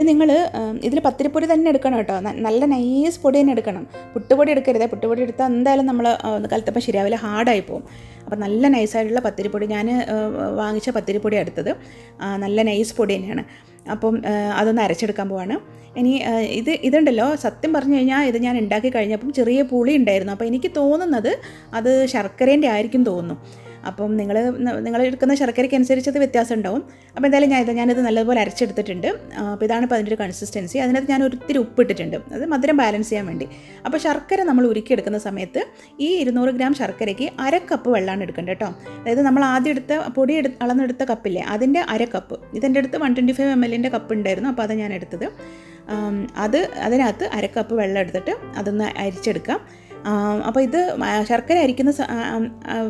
നിങ്ങൾ ഇതിൽ പത്തിരിപ്പൊടി തന്നെ എടുക്കണം കേട്ടോ, നല്ല നൈസ് പൊടി തന്നെ എടുക്കണം. പുട്ടുപൊടി എടുക്കരുത്, പുട്ടുപൊടി എടുത്താൽ എന്തായാലും നമ്മൾ കലത്തപ്പം ശരിയാവില്ല, ഹാർഡായി പോകും. അപ്പോൾ നല്ല നൈസായിട്ടുള്ള പത്തിരിപ്പൊടി, ഞാൻ വാങ്ങിച്ച പത്തിരിപ്പൊടി എടുത്തത് നല്ല നൈസ് പൊടി തന്നെയാണ്. അപ്പം അതൊന്ന് അരച്ചെടുക്കാൻ പോവാണ്. ഇനി ഇത് ഇതുണ്ടല്ലോ, സത്യം പറഞ്ഞു കഴിഞ്ഞാൽ ഇത് ഞാൻ ഉണ്ടാക്കി കഴിഞ്ഞപ്പം ചെറിയ പുളി ഉണ്ടായിരുന്നു. അപ്പോൾ എനിക്ക് തോന്നുന്നത് അത് ശർക്കരേൻ്റെ ആയിരിക്കും തോന്നുന്നു. അപ്പം നിങ്ങൾ നിങ്ങൾ എടുക്കുന്ന ശർക്കരയ്ക്ക് അനുസരിച്ച് അത് വ്യത്യാസം ഉണ്ടാവും. അപ്പോൾ എന്തായാലും ഞാൻ ഇത് ഞാനിത് നല്ലതുപോലെ അരച്ചെടുത്തിട്ടുണ്ട്. അപ്പോൾ ഇതാണ് ഇപ്പോൾ അതിൻ്റെ ഒരു കൺസിസ്റ്റൻസി. അതിനകത്ത് ഞാൻ ഒത്തിരി ഉപ്പിട്ടിട്ടുണ്ട്, അത് മധുരം ബാലൻസ് ചെയ്യാൻ വേണ്ടി. അപ്പോൾ ശർക്കര നമ്മൾ ഉരുക്കിയെടുക്കുന്ന സമയത്ത് ഈ ഇരുന്നൂറ് ഗ്രാം ശർക്കരയ്ക്ക് അരക്കപ്പ് വെള്ളമാണ് എടുക്കേണ്ടത് കേട്ടോ. അതായത് നമ്മൾ ആദ്യം എടുത്ത പൊടി എടു അളന്നെടുത്ത കപ്പില്ലേ അതിൻ്റെ അരക്കപ്പ്. ഇതെൻ്റെ അടുത്ത് വൺ ട്വൻറ്റി ഫൈവ് എം എല്ലിൻ്റെ കപ്പ് ഉണ്ടായിരുന്നു, അപ്പോൾ അത് ഞാൻ എടുത്തത്. അത് അതിനകത്ത് അരക്കപ്പ് വെള്ളം എടുത്തിട്ട് അതൊന്ന് അരിച്ചെടുക്കാം. അപ്പോൾ ഇത് ശർക്കര അരിക്കുന്ന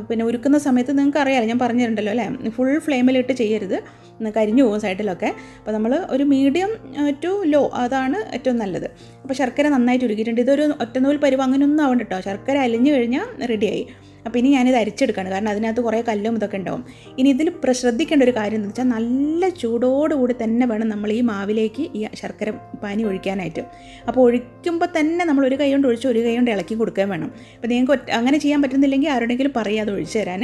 പിന്നെ ഉരുക്കുന്ന സമയത്ത് നിങ്ങൾക്ക് അറിയാമല്ലോ, ഞാൻ പറഞ്ഞിട്ടുണ്ടല്ലോ അല്ലേ, ഫുൾ ഫ്ലെയിമിലിട്ട് ചെയ്യരുത്, കരിഞ്ഞു പോകും സൈഡിലൊക്കെ. അപ്പോൾ നമ്മൾ ഒരു മീഡിയം ടു ലോ, അതാണ് ഏറ്റവും നല്ലത്. അപ്പോൾ ശർക്കര നന്നായിട്ട് ഉരുക്കിയിട്ടുണ്ട്. ഇതൊരു ഒറ്റനൂൽ പരുവം അങ്ങനെയൊന്നും ആവണ്ട കേട്ടോ, ശർക്കര അലിഞ്ഞു കഴിഞ്ഞാൽ റെഡിയായി. അപ്പോൾ ഇനി ഞാനിത് അരിച്ചെടുക്കുകയാണ്, കാരണം അതിനകത്ത് കുറേ കല്ലും ഇതൊക്കെ ഉണ്ടാവും. ഇനി ഇതിൽ ശ്രദ്ധിക്കേണ്ട ഒരു കാര്യം എന്ന് വെച്ചാൽ നല്ല ചൂടോടുകൂടി തന്നെ വേണം നമ്മൾ ഈ മാവിലേക്ക് ഈ ശർക്കര പാനി ഒഴിക്കാനായിട്ട്. അപ്പോൾ ഒഴിക്കുമ്പോൾ തന്നെ നമ്മൾ ഒരു കൈ കൊണ്ട് ഒഴിച്ച് ഒരു കൈ കൊണ്ട് ഇളക്കി കൊടുക്കാൻ വേണം. അപ്പോൾ നിങ്ങൾക്ക് അങ്ങനെ ചെയ്യാൻ പറ്റുന്നില്ലെങ്കിൽ ആരോടെങ്കിലും പറയുക അത് ഒഴിച്ചു തരാൻ,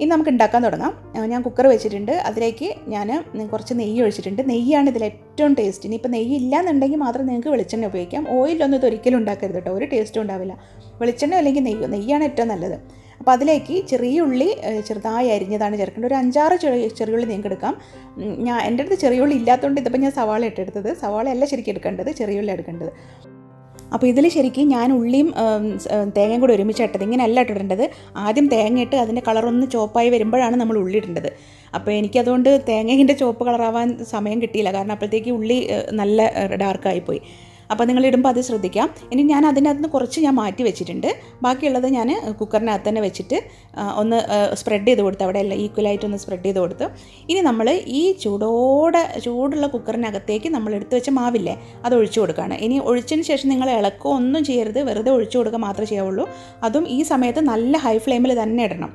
ഇനി നമുക്ക് ഉണ്ടാക്കാൻ തുടങ്ങാം. ഞാൻ കുക്കർ വെച്ചിട്ടുണ്ട്, അതിലേക്ക് ഞാൻ കുറച്ച് നെയ്യ് ഒഴിച്ചിട്ടുണ്ട്. നെയ്യാണ് ഇതിൽ ഏറ്റവും ടേസ്റ്റ്. ഇനി ഇപ്പോൾ നെയ്യ് ഇല്ലയെന്നുണ്ടെങ്കിൽ മാത്രം നിങ്ങൾക്ക് വെളിച്ചെണ്ണ ഉപയോഗിക്കാം. ഓയിലൊന്നും ഇത് ഒരിക്കലും ഉണ്ടാക്കരുത് കേട്ടോ, ഒരു ടേസ്റ്റും ഉണ്ടാവില്ല. വെളിച്ചെണ്ണ അല്ലെങ്കിൽ നെയ്യോ, നെയ്യാണ് ഏറ്റവും നല്ലത്. അപ്പോൾ അതിലേക്ക് ചെറിയ ഉള്ളി ചെറുതായി അരിഞ്ഞതാണ് ചേർക്കേണ്ടത്. ഒരു അഞ്ചാറ് ചെറിയ ചെറിയുള്ളി നിങ്ങൾക്ക് എടുക്കാം. ഞാൻ എൻ്റെ അടുത്ത് ചെറിയുള്ളി ഇല്ലാത്തതുകൊണ്ട് ഇതിപ്പോൾ ഞാൻ സവാള ഇട്ടെടുത്തത്. സവാളയല്ല ശരിക്കും എടുക്കേണ്ടത്, ചെറിയുള്ളി എടുക്കേണ്ടത്. അപ്പോൾ ഇതിൽ ശരിക്കും ഞാൻ ഉള്ളിയും തേങ്ങയും കൂടി ഒരുമിച്ച് ഇട്ടത്. ഇങ്ങനെയല്ല ഇട്ടിടേണ്ടത്. ആദ്യം തേങ്ങ ഇട്ട് അതിൻ്റെ കളറൊന്ന് ചോപ്പായി വരുമ്പോഴാണ് നമ്മൾ ഉള്ളി ഇടേണ്ടത്. അപ്പോൾ എനിക്കതുകൊണ്ട് തേങ്ങേൻ്റെ ചോപ്പ് കളറാവാൻ സമയം കിട്ടിയില്ല, കാരണം അപ്പോഴത്തേക്ക് ഉള്ളി നല്ല ഡാർക്കായിപ്പോയി. അപ്പോൾ നിങ്ങൾ ഇടുമ്പോൾ അത് ശ്രദ്ധിക്കാം. ഇനി ഞാൻ അതിനകത്ത് നിന്ന് കുറച്ച് ഞാൻ മാറ്റി വെച്ചിട്ടുണ്ട്. ബാക്കിയുള്ളത് ഞാൻ കുക്കറിനകത്ത് തന്നെ വെച്ചിട്ട് ഒന്ന് സ്പ്രെഡ് ചെയ്ത് കൊടുത്ത്, അവിടെ എല്ലാം ഈക്വലായിട്ടൊന്ന് സ്പ്രെഡ് ചെയ്ത് കൊടുത്ത്. ഇനി നമ്മൾ ഈ ചൂടോടെ ചൂടുള്ള കുക്കറിനകത്തേക്ക് നമ്മൾ എടുത്ത് വെച്ച മാവില്ലേ, അത് ഒഴിച്ചു കൊടുക്കുകയാണ്. ഇനി ഒഴിച്ചതിന് ശേഷം നിങ്ങൾ ഇളക്കോ ഒന്നും ചെയ്യരുത്, വെറുതെ ഒഴിച്ചു കൊടുക്കുക മാത്രമേ ചെയ്യാവുള്ളൂ. അതും ഈ സമയത്ത് നല്ല ഹൈ ഫ്ലെയിമിൽ തന്നെ ഇടണം.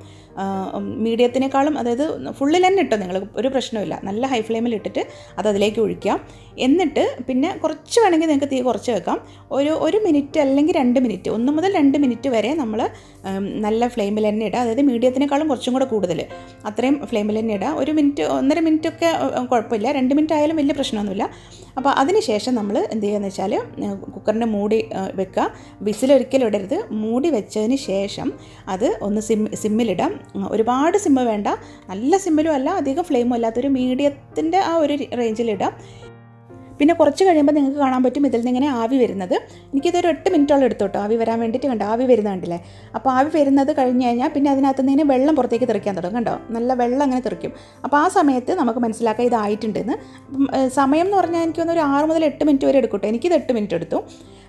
മീഡിയത്തിനേക്കാളും, അതായത് ഫുള്ളിൽ തന്നെ ഇട്ടോ, നിങ്ങൾ ഒരു പ്രശ്നമില്ല, നല്ല ഹൈ ഫ്ലെയിമിൽ ഇട്ടിട്ട് അത് അതിലേക്ക് ഒഴിക്കാം. എന്നിട്ട് പിന്നെ കുറച്ച് വേണമെങ്കിൽ നിങ്ങൾക്ക് തീ കുറച്ച് വെക്കാം. ഒരു ഒരു മിനിറ്റ് അല്ലെങ്കിൽ രണ്ട് മിനിറ്റ് ഒന്ന് മുതൽ രണ്ട് മിനിറ്റ് വരെ നമ്മൾ നല്ല ഫ്ലെയിമിൽ തന്നെ ഇടുക. അതായത് മീഡിയത്തിനേക്കാളും കുറച്ചും കൂടെ കൂടുതൽ അത്രയും ഫ്ലെയിമിൽ തന്നെ ഇടുക. ഒരു മിനിറ്റ് ഒന്നര മിനിറ്റൊക്കെ കുഴപ്പമില്ല, രണ്ട് മിനിറ്റ് ആയാലും വലിയ പ്രശ്നമൊന്നുമില്ല. അപ്പോൾ അതിന് ശേഷം നമ്മൾ എന്ത് ചെയ്യുകയെന്ന് വെച്ചാൽ കുക്കറിൻ്റെ മൂടി വെക്കുക. വിസിലൊരിക്കലും ഇടരുത്. മൂടി വെച്ചതിന് ശേഷം അത് ഒന്ന് സിം സിമ്മിലിടാം. ഒരുപാട് സിമ്മ് വേണ്ട, നല്ല സിമ്മിലും അല്ല അധികം ഫ്ലെയിമും അല്ലാത്തൊരു മീഡിയത്തിൻ്റെ ആ ഒരു റേഞ്ചിലിടാം. പിന്നെ കുറച്ച് കഴിയുമ്പോൾ നിങ്ങൾക്ക് കാണാൻ പറ്റും ഇതിൽ നിന്ന് ഇങ്ങനെ ആവി വരുന്നത്. എനിക്കിതൊരു എട്ട് മിനിറ്റോളം എടുത്തു കേട്ടോ ആവി വരാൻ വേണ്ടിയിട്ട്. കണ്ടോ ആവി വരുന്ന കണ്ടില്ലേ? അപ്പോൾ ആവി വരുന്നത് കഴിഞ്ഞ് കഴിഞ്ഞാൽ പിന്നെ അതിനകത്ത് നിന്ന് വെള്ളം പുറത്തേക്ക് തെറിക്കാൻ തുടങ്ങും. കണ്ടോ, നല്ല വെള്ളം അങ്ങനെ തെറിക്കും. അപ്പോൾ ആ സമയത്ത് നമുക്ക് മനസ്സിലാക്കാം ഇതായിട്ടുണ്ടെന്ന്. സമയം എന്ന് പറഞ്ഞാൽ എനിക്കൊന്ന് ഒരു ആറ് മുതൽ എട്ട് മിനിറ്റ് വരെ എടുക്കട്ടെ. എനിക്കിത് എട്ട് മിനിറ്റ് എടുത്തു.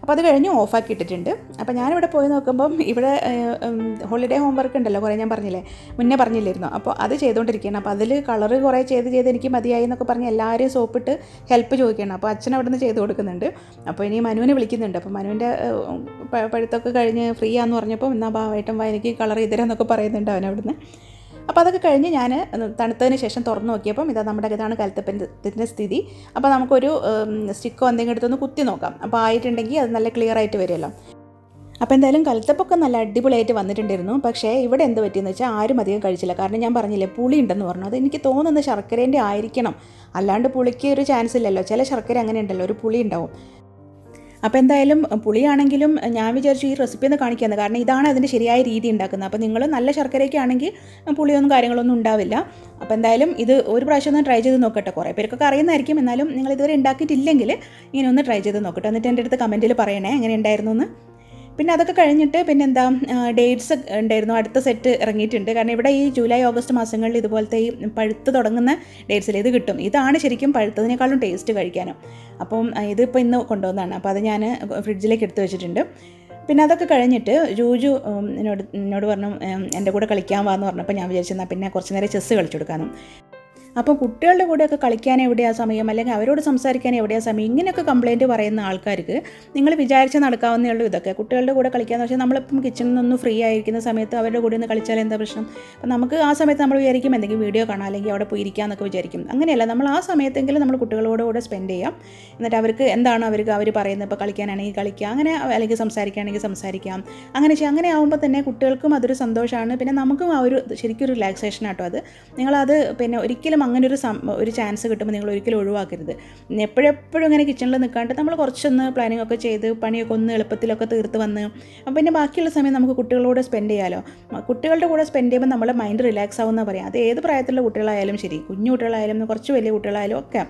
അപ്പോൾ അത് കഴിഞ്ഞ് ഓഫാക്കി ഇട്ടിട്ടുണ്ട്. അപ്പോൾ ഞാനിവിടെ പോയി നോക്കുമ്പം ഇവിടെ ഹോളിഡേ ഹോംവർക്ക് ഉണ്ടല്ലോ, കുറേ ഞാൻ പറഞ്ഞില്ലേ, മുന്നേ പറഞ്ഞില്ലായിരുന്നു. അപ്പോൾ അത് ചെയ്തുകൊണ്ടിരിക്കുകയാണ്. അപ്പോൾ അതിൽ കളറ് കുറേ ചെയ്ത് ചെയ്ത് എനിക്ക് മതിയായി എന്നൊക്കെ പറഞ്ഞ് എല്ലാവരെയും സോപ്പിട്ട് ഹെൽപ്പ് ചോദിക്കുകയാണ്. അപ്പോൾ അച്ഛൻ അവിടെ നിന്ന് ചെയ്ത് കൊടുക്കുന്നുണ്ട്. അപ്പോൾ ഇനി മനുവിനെ വിളിക്കുന്നുണ്ട്. അപ്പോൾ മനുവിൻ്റെ പഠിത്തമൊക്കെ കഴിഞ്ഞ് ഫ്രീ ആണെന്ന് പറഞ്ഞപ്പോൾ എന്നാൽ ഭാവേട്ടൻ വാ എനിക്ക് കളർ ചെയ്തരാന്നൊക്കെ പറയുന്നുണ്ട് അവൻ അവിടുന്ന്. അപ്പോൾ അതൊക്കെ കഴിഞ്ഞ് ഞാൻ തണുത്തതിന് ശേഷം തുറന്ന് നോക്കിയപ്പം ഇതാ നമ്മുടെ ഇതാണ് കലത്തപ്പത്തിൻ്റെ സ്ഥിതി. അപ്പോൾ നമുക്കൊരു സ്റ്റിക്കോ എന്തെങ്കിലും എടുത്തൊന്ന് കുത്തി നോക്കാം. അപ്പോൾ ആയിട്ടുണ്ടെങ്കിൽ അത് നല്ല ക്ലിയർ ആയിട്ട് വരുമല്ലോ. അപ്പോൾ എന്തായാലും കലത്തപ്പൊക്കെ നല്ല അടിപൊളിയായിട്ട് വന്നിട്ടുണ്ടായിരുന്നു. പക്ഷേ ഇവിടെ എന്ത് പറ്റിയെന്ന് വെച്ചാൽ ആരും അധികം കഴിച്ചില്ല. കാരണം ഞാൻ പറഞ്ഞില്ലേ പുളി ഉണ്ടെന്ന് പറഞ്ഞു. അത് എനിക്ക് തോന്നുന്നത് ശർക്കരേൻ്റെ ആയിരിക്കണം, അല്ലാണ്ട് പുളിക്ക് ഒരു ചാൻസ് ഇല്ലല്ലോ. ചില ശർക്കര അങ്ങനെ ഉണ്ടല്ലോ, ഒരു പുളി ഉണ്ടാവും. അപ്പോൾ എന്തായാലും പുളിയാണെങ്കിലും ഞാൻ വിചാരിച്ചു ഈ റെസിപ്പി ഒന്ന് കാണിക്കുന്നത്, കാരണം ഇതാണ് അതിൻ്റെ ശരിയായ രീതി ഉണ്ടാക്കുന്നത്. അപ്പോൾ നിങ്ങൾ നല്ല ശർക്കരയൊക്കെ ആണെങ്കിൽ പുളിയൊന്നും കാര്യങ്ങളൊന്നും ഉണ്ടാവില്ല. അപ്പോൾ എന്തായാലും ഇത് ഒരു പ്രാവശ്യം ഒന്ന് ട്രൈ ചെയ്ത് നോക്കട്ടെ. കുറേ പേർക്കൊക്കെ അറിയുന്നതായിരിക്കും, എന്നാലും നിങ്ങൾ ഇതുവരെ ഉണ്ടാക്കിയിട്ടില്ലെങ്കിൽ ഇങ്ങനെ ഒന്ന് ട്രൈ ചെയ്ത് നോക്കട്ടെ. എന്നിട്ട് എൻ്റെ അടുത്ത് കമൻറ്റിൽ പറയണേ എങ്ങനെ ഉണ്ടായിരുന്നു എന്ന്. പിന്നെ അതൊക്കെ കഴിഞ്ഞിട്ട് പിന്നെ എന്താ ഡേറ്റ്സ് ഉണ്ടായിരുന്നു. അടുത്ത സെറ്റ് ഇറങ്ങിയിട്ടുണ്ട്. കാരണം ഇവിടെ ഈ ജൂലൈ ഓഗസ്റ്റ് മാസങ്ങളിൽ ഇതുപോലത്തെ ഈ പഴുത്ത് തുടങ്ങുന്ന ഡേറ്റ്സിൽ ഇത് കിട്ടും. ഇതാണ് ശരിക്കും പഴുത്തതിനേക്കാളും ടേസ്റ്റ് കഴിക്കാനും. അപ്പം ഇതിപ്പോൾ ഇന്ന് കൊണ്ടുവന്നതാണ്. അപ്പോൾ അത് ഞാൻ ഫ്രിഡ്ജിലേക്ക് എടുത്ത് വെച്ചിട്ടുണ്ട്. പിന്നെ അതൊക്കെ കഴിഞ്ഞിട്ട് ജൂജു എന്നോട് എന്നോട് പറഞ്ഞു എൻ്റെ കൂടെ കളിക്കാൻ വാന്ന് പറഞ്ഞപ്പോൾ ഞാൻ വിചാരിച്ചെന്നാൽ പിന്നെ കുറച്ച് നേരം ചെസ്സ് കളിച്ചു കൊടുക്കാനും. അപ്പോൾ കുട്ടികളുടെ കൂടെയൊക്കെ കളിക്കാൻ എവിടെയാണ് സമയം, അല്ലെങ്കിൽ അവരോട് സംസാരിക്കാൻ എവിടെയാണ് സമയം, ഇങ്ങനെയൊക്കെ കംപ്ലയിൻറ്റ് പറയുന്ന ആൾക്കാർക്ക് നിങ്ങൾ വിചാരിച്ച് നടക്കാവുന്നേ ഉള്ളൂ ഇതൊക്കെ. കുട്ടികളുടെ കൂടെ കളിക്കാന്ന് വെച്ചാൽ നമ്മളിപ്പം കിച്ചണിൽ നിന്നൊന്നും ഫ്രീ ആയിരിക്കുന്ന സമയത്ത് അവരുടെ കൂടെ ഒന്ന് കളിച്ചാൽ എന്താ പ്രശ്നം? അപ്പം നമുക്ക് ആ സമയത്ത് നമ്മൾ വിചാരിക്കും എന്തെങ്കിലും വീഡിയോ കാണാം, അല്ലെങ്കിൽ അവിടെ പോയി ഇരിക്കാമെന്നൊക്കെ വിചാരിക്കും. അങ്ങനെയല്ല, നമ്മൾ ആ സമയത്തെങ്കിലും നമ്മൾ കുട്ടികളോട് കൂടെ സ്പെൻഡ് ചെയ്യാം. എന്നിട്ട് അവർക്ക് എന്താണോ അവർക്ക് അവർ പറയുന്നത്, ഇപ്പോൾ കളിക്കാനാണെങ്കിൽ കളിക്കുക, അങ്ങനെ അല്ലെങ്കിൽ സംസാരിക്കുകയാണെങ്കിൽ സംസാരിക്കാം, അങ്ങനെ ചെയ്യാം. അങ്ങനെ ആകുമ്പോൾ തന്നെ കുട്ടികൾക്കും അതൊരു സന്തോഷമാണ്. പിന്നെ നമുക്കും ആ ഒരു ശരിക്കും ഒരു റിലാക്സേഷൻ ആട്ടോ അത്. നിങ്ങളത് പിന്നെ ഒരിക്കലും തീർച്ചയായിട്ടും അങ്ങനെ ഒരു ഒരു ചാൻസ് കിട്ടുമ്പോൾ നിങ്ങൾ ഒരിക്കലും ഒഴിവാക്കരുത്. എപ്പോഴെപ്പോഴും ഇങ്ങനെ കിച്ചണിൽ നിൽക്കാണ്ട് നമ്മൾ കുറച്ചൊന്ന് പ്ലാനിങ് ഒക്കെ ചെയ്ത് പണിയൊക്കെ ഒന്ന് എളുപ്പത്തിലൊക്കെ തീർത്ത് വന്ന് അപ്പം പിന്നെ ബാക്കിയുള്ള സമയം നമുക്ക് കുട്ടികളോട് സ്പെൻഡ് ചെയ്യാമല്ലോ. കുട്ടികളുടെ കൂടെ സ്പെൻഡ് ചെയ്യുമ്പോൾ നമ്മളെ മൈൻഡ് റിലാക്സ് ആവുമെന്ന് പറയാം. അത് ഏത് പ്രായത്തിലുള്ള കുട്ടികളായാലും ശരി, കുഞ്ഞു കുട്ടികളായാലും കുറച്ച് വലിയ കുട്ടികളായാലും ഒക്കെ.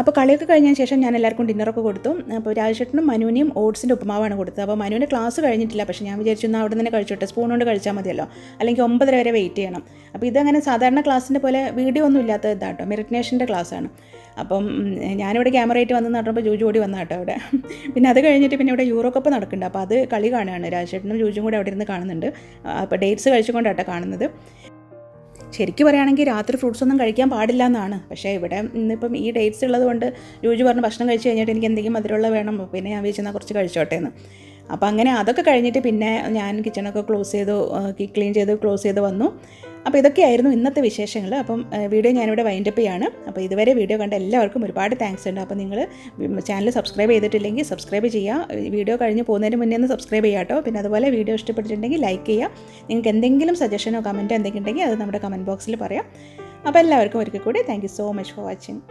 അപ്പോൾ കളിയൊക്കെ കഴിഞ്ഞതിന് ശേഷം ഞാൻ എല്ലാവർക്കും ഡിന്നറൊക്കെ കൊടുത്തു. അപ്പോൾ രാജേഷേട്ടനും മനുവിനെയും ഓട്സിൻ്റെ ഉപ്പുമാവാണ് കൊടുത്തത്. അപ്പോൾ മനുവിൻ്റെ ക്ലാസ് കഴിഞ്ഞിട്ടില്ല, പക്ഷേ ഞാൻ വിചാരിച്ചു എന്നാൽ അവിടെ നിന്ന് കഴിച്ചോട്ടെ, സ്പൂൺ കൊണ്ട് കഴിച്ചാൽ മതിയല്ലോ, അല്ലെങ്കിൽ ഒമ്പതര വരെ വെയിറ്റ് ചെയ്യണം. അപ്പോൾ ഇതങ്ങനെ സാധാരണ ക്ലാസ്സിൻ്റെ പോലെ വീഡിയോ ഒന്നും ഇല്ലാത്ത ഇതാട്ടോ, മെറിറ്റേഷൻ്റെ ക്ലാസ്സാണ്. അപ്പം ഞാനിവിടെ ക്യാമറ ആയിട്ട് വന്ന് നടന്നപ്പോൾ ജൂജു കൂടി വന്ന കേട്ടോ അവിടെ. പിന്നെ അത് കഴിഞ്ഞിട്ട് പിന്നെ ഇവിടെ യൂറോ കപ്പ് നടക്കുന്നുണ്ട്. അപ്പോൾ അത് കളി കാണുകയാണ്, രാജേഷേട്ടനും ജൂജും കൂടി അവിടെ ഇരുന്ന് കാണുന്നുണ്ട്. അപ്പോൾ ഡേറ്റ്സ് കഴിച്ചുകൊണ്ടാട്ടോ കാണുന്നത്. ശരിക്കും പറയുകയാണെങ്കിൽ രാത്രി ഫ്രൂട്ട്സ് ഒന്നും കഴിക്കാൻ പാടില്ല എന്നാണ്, പക്ഷേ ഇവിടെ ഇന്നിപ്പം ഈ ഡേറ്റ്സ് ഉള്ളത് കൊണ്ട് ജൂജു പറഞ്ഞ് ഭക്ഷണം കഴിച്ച് കഴിഞ്ഞിട്ട് എനിക്ക് എന്തെങ്കിലും മധുരമുള്ള വേണം, പിന്നെ ഞാൻ വിചാരിച്ചാൽ കുറച്ച് കഴിച്ചോട്ടെ എന്ന്. അപ്പോൾ അങ്ങനെ അതൊക്കെ കഴിഞ്ഞിട്ട് പിന്നെ ഞാൻ കിച്ചണൊക്കെ ക്ലോസ് ചെയ്തു ക്ലീൻ ചെയ്ത് ക്ലോസ് ചെയ്ത് വന്നു. അപ്പോൾ ഇതൊക്കെയായിരുന്നു ഇന്നത്തെ വിശേഷങ്ങൾ. അപ്പം വീഡിയോ ഞാനിവിടെ വൈൻഡ് അപ്പ് ചെയ്യാണ്. അപ്പോൾ ഇതുവരെ വീഡിയോ കണ്ട എല്ലാവർക്കും ഒരുപാട് താങ്ക്സ് ഉണ്ട്. അപ്പോൾ നിങ്ങൾ ചാനൽ സബ്സ്ക്രൈബ് ചെയ്തിട്ടില്ലെങ്കിൽ സബ്സ്ക്രൈബ് ചെയ്യുക, വീഡിയോ കഴിഞ്ഞ് പോകുന്നതിന് മുന്നേ ഒന്ന് സബ്സ്ക്രൈബ് ചെയ്യുക കേട്ടോ. പിന്നെ അതുപോലെ വീഡിയോ ഇഷ്ടപ്പെട്ടിട്ടുണ്ടെങ്കിൽ ലൈക്ക് ചെയ്യുക. നിങ്ങൾക്ക് എന്തെങ്കിലും സജഷനോ കമൻറ്റോ എന്തെങ്കിലും ഉണ്ടെങ്കിൽ അത് നമ്മുടെ കമൻറ്റ് ബോക്സിൽ പറയാം. അപ്പോൾ എല്ലാവർക്കും ഒരിക്കൽ കൂടി thank you so much for watching.